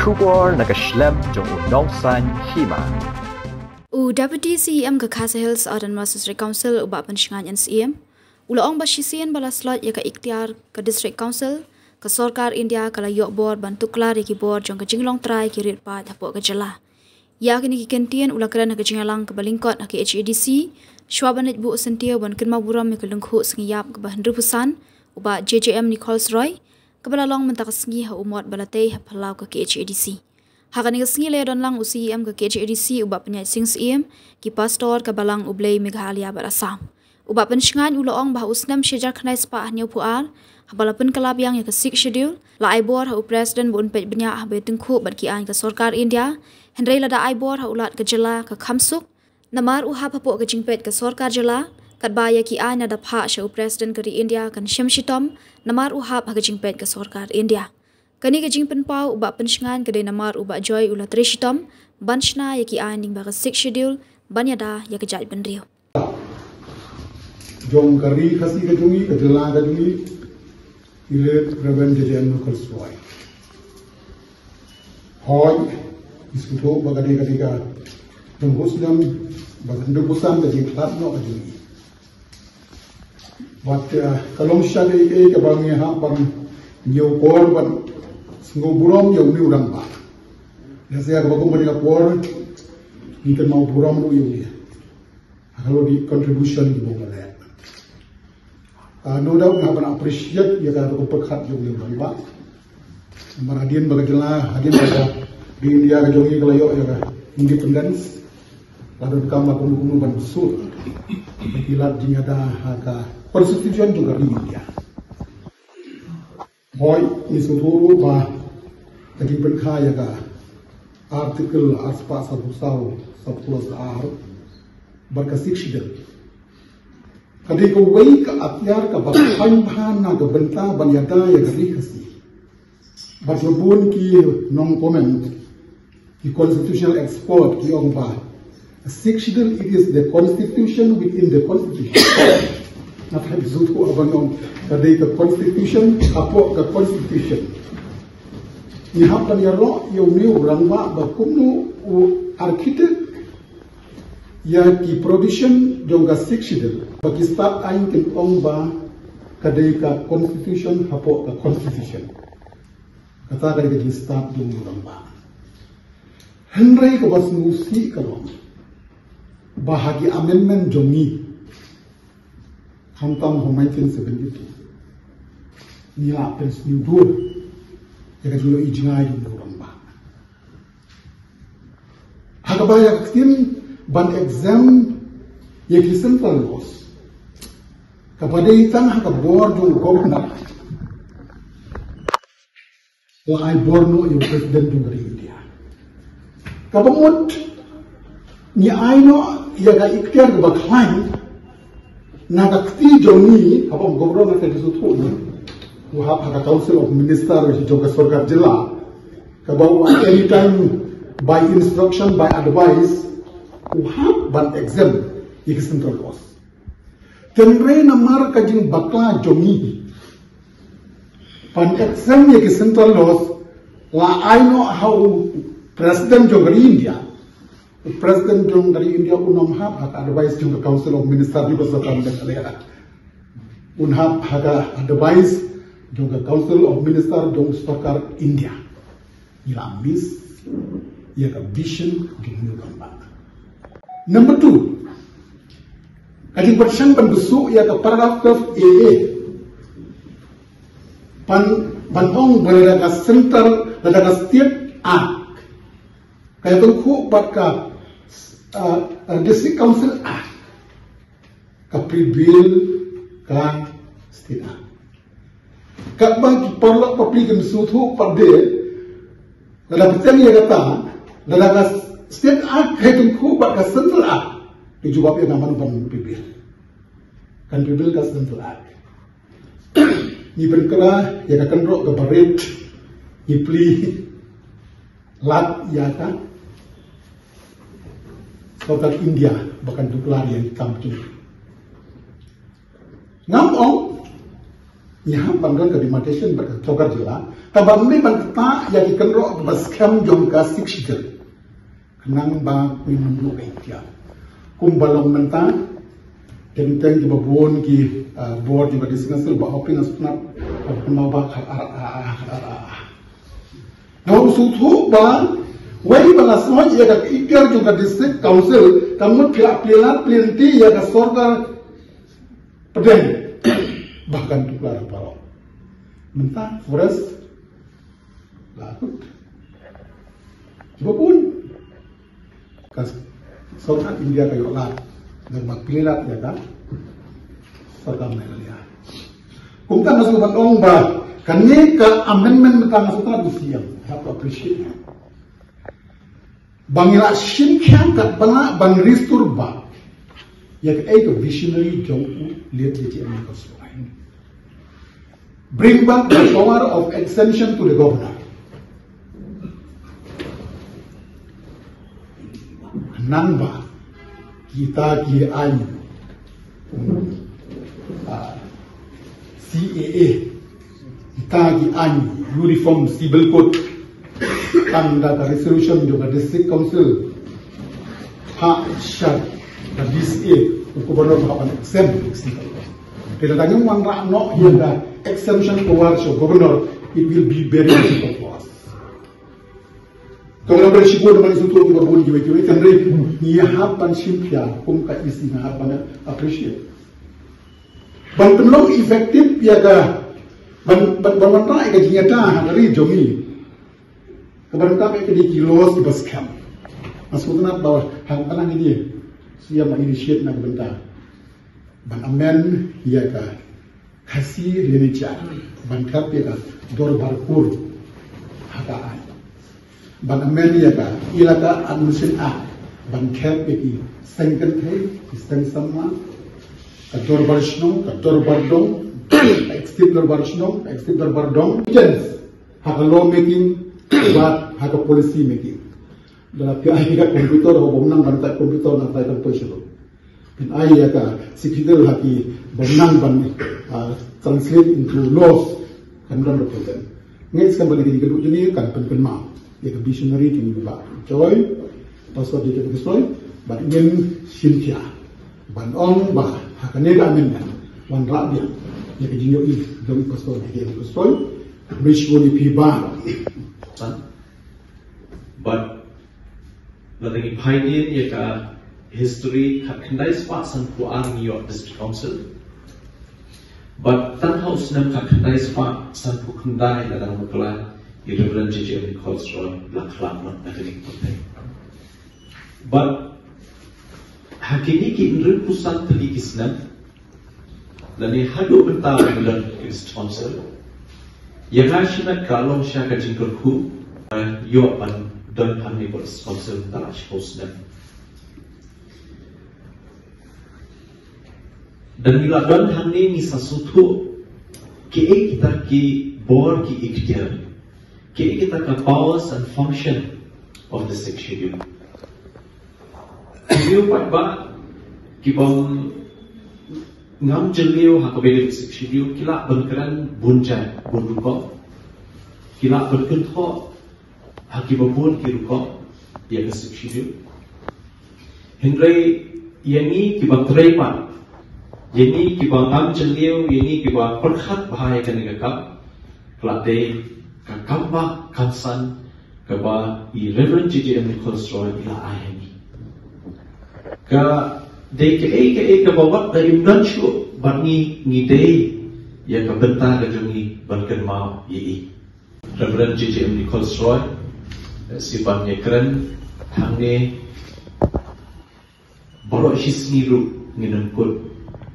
Kubor nakaslem jong unongsan hima. UWDCM ke Khasi Hills Adan Masjid Council ubah penshingan NCM. Ulaong basisian bala slot yaka ikhtiar ke District Council ke Sorkar India kala yok bor bantukla reki bor jong ke jinglong trai kirit pa tapok ke jela. Ya kini kikentian ula keran ke jingalang ke balingkot ke HADC. Swabanit bu sentia ban kenma buram ke lengkhu sengiyap ke bahandru pusan ubah JJM Nichols Roy. Kepala long mentaksngi ha umot balatei ha palau ke KHADC. Hakani kesngi le don lang usi em ke KHADC ubab penyai sings em ki pastor kabalang ublei meghalia barasam. Ubab penshingan uloong bah usnam syajar khnai spa hanyo puar habalapen kelab yang ke sik schedule la aibor ha president bun pej benya ha betengku bat ki an ke Sorkar India henry lada aibor ha ulat ke jela ke khamsuk namar uha phapok ke jingpet ke Sorkar jela. Kat baya ki ana da pha shau president kari India kan syamshitom namar uhap ha jingpet ke Sorkar India kani ke jingpen pau uba penshingan ke de namar uba joy ula trishitom banshna ya ki aning ba six schedule banyada ya ke jaj benriu jong kari khasi ke jungi ke jela ke jungi ile reverend jam local soy hoy iskuto bagade kadika jong hosdam bagando busam ke jinglat no ke jungi Bat kalong syari ke kabang ha bang yo kor bat sungguh buram yo ni urang ba. Nasihat aku bagi lapor ni kan mau buram lu yo ni. Kalau di contribution di bawah lah. No doubt aku nak appreciate ya kalau aku perkat yo ni urang ba. Maradian bagailah hadian baga di India kejongi kalau yo ya kan independence lalu kamu aku nukum ban sur. Bila jingga dah agak persetujuan juga di India. Hoi, misuturu bah, tadi berkaya ka artikel aspa sabusau sabus ar berkasih sedang. Kadai kau wake atyar ka bahan bahan naga benta banyada ya kari kasih. Berjubun ki non comment ki constitutional export ki orang bah. Section it is the constitution within the constitution. Nak hak zutu abanom tadi ke constitution apa ke constitution ni hak dan ya roh yo ni orang ba bakunu architect ya ki provision jonga section bagi start ain ke ong ba kadai ka constitution apa ke constitution kata dari ke start ni orang ba henry ko basmusi kalau bahagi amendment jongi Hantam homaitin sebenarnya, ni apa yang diudur, jika jual ijazah itu orang bah. Harga banyak tim ban exam, yang central bos. Kepada itu harga board jual governor, lai board no yang presiden jual India. Kepemut, ni aino jaga ikhtiar kebaklain. Nakakti joni apa gubernur nak disuruh ni, wahab hak Council of Minister yang juga Sorkar Jela, kalau anytime by instruction by advice, wahab ban exam ikut central bos. Tenre namar kajing bakla joni, ban exam ikut central bos, lah I know how president juga India. Presiden Jong dari India unam hab hak advice Jong ke Council of Minister juga sekarang dekat unhab hak advice Jong ke Council of Minister Jong Sorkar India. Ia ambis, ia ke vision dunia gambar. Number 2, kaji persen pendusu ia ke paragraf AA. Panong berada ke center, berada ke setiap A. Kaya tengku berkat District Council Act, kepribil kan setina. Kat bagi perlu perpikir suatu perde, dalam perjanjian yang kata, dalam state act kaya tengku berkat central act, dijawab yang nama nama pribil, kan pribil kan central act. Ni berkala yang akan rok kebarit, ni pli lat yang kata. Sorkar India bahkan duklar yang hitam tu. Ngam ong यहाँ बंगल का डिमार्केशन बरकर चौकर जिला तब हमने बनता या कि कन्रो बस कम जोन का शिक्षित kenang ba minum bekia kumbalom mentang tentang di babon ki board di discussal ba opin asnap opma ba no sutu ba wai bala soj ya ka ikar juga district council tamu pila pila plenty ya ka sorga peden bahkan tukar parau mentang forest lakut babon kas Sultan India kayo lahat ng magpilat niya ka Sultan Malaysia kung ka nasutan ong ba kanya ka amendment ka nasutan siyang I have to appreciate it bangila shinkyang kat bala bang restore ba yak ay to visionary jong u liat yati ang kasuhain bring back the power of exemption to the governor namba kita ki ayu CAA kita ki ayu uniform civil code tanda resolution juga district council hak syar dan DCA gubernur kapan exemption kita tanya uang rakno hingga exemption power so gubernur it will be very difficult for us. Kalau bersyukur dengan itu juga boleh juga kan rei ya hapan simpia kum ka isina hapan appreciate ban penolong efektif ya ga ban ban ta ga nyata hari jomi keberta me ke di kilos di baskam masukna bawah hang tanah ini sia ma initiate na keberta ban amen ya ga khasi renica ban kap ya dor barkur hataan ban ameli ya ka ilaka admission act ban khep ki sankan thai istan samma kador barshno kador bardong external barshno external bardong chance hak law making wa hak policy making dalam PI ka computer ho bomnang ban ta computer na ta computer pin ai ya ka sikidal haki bomnang ban translate into laws kan ram represent next kembali ke kedua ini kan pen ma ya visionary tinggi ba coy pasal di ke soy ba ingen sintia ban ong ba hakane ga men wan rabia ya ke jinyo i dong pasal di ke soy wish woni pi ba but lagi pioneer ya ka history khandais pasan ku army of district council but tan house nam khandais pasan ku khandai dalam muklan itu beranjak dari kultural lakhlamat negeri kita. But hakini kita ini pusat telik Islam, lalu hadu bertawan dalam Islamsel. Yang asalnya kalau syakar jingkurku, yopan dan kami bersponser dalam Islam. Dan bila dan kami misasutu, kei kita ki bor ki ikhtiar. Kini kita ke powers and function of the schedule. Schedule padba kibang ngam jeliu hakabedek schedule kila berkeran bunjai bunukok kila berkentok hakibabun kirukok dia ke schedule. Henry yani kibang terepan yani kibang ngam jeliu yani kibang perhat bahaya kanegakap kelade kakamba kansan kaba i reverend JJM Nicholas Roy ila ayami ka deke kaba da imdan shu barni ngidei ya ka benta ka jungi barken mau yi reverend JJM Nicholas Roy sifat nyekren hangne borok shisni ru ngin kut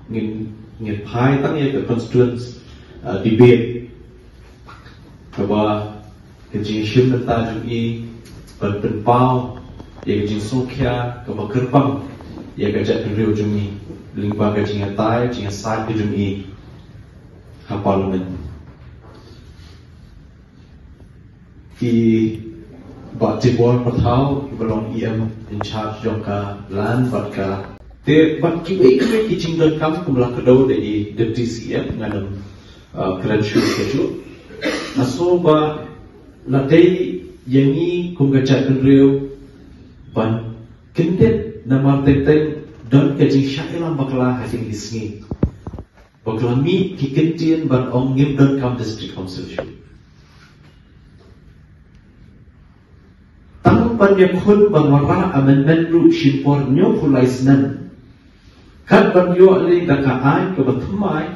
ngin ngin pai tang ya ka constituents debate bahwa kejinshim tentang ini berpenpau yang jinsokya ke berkerbang yang kerja kerja jumi lingkungan kerja tay kerja sah jumi hapalumen di batibor pertau belong im in charge jongka lan batka te bat kiwe kiwe kijing dan kamu kumlah kedau dari DCM ngadem keracu kecu aso ba latei yangi kumgacha kunreu ban kindet namar teteng don kecing syailam bakla hajing isni bakla mi kikentian ban ongim don kam district council shu tang ban yakhun ban wara amendment ru shimpor nyo khulaisnan kat ban yo ali dakaai ke batumai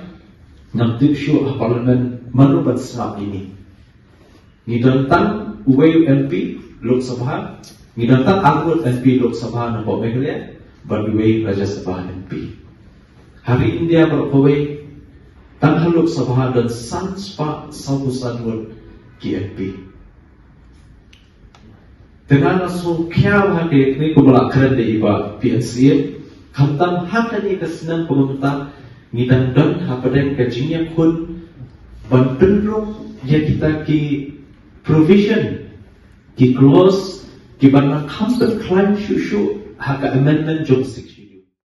nam tikshu parliament manu ban sab ini ni don tang uwe MP lok sabha ni don tang anggota MP lok sabha na pok meglia Bagi Raja Sabah MP. Hari India berpawai Tanghaluk Sabah dan Sanspa Sabusadwar GMP. Dengan asu kiau hadir ini kebelakang dari iba PNCM, kantam hakani kesenang pemerintah ngidang dan hapadeng kajinya kun bandung ya kita ki provision ki clause ki bandang kantam klaim susu hak amendment John 6.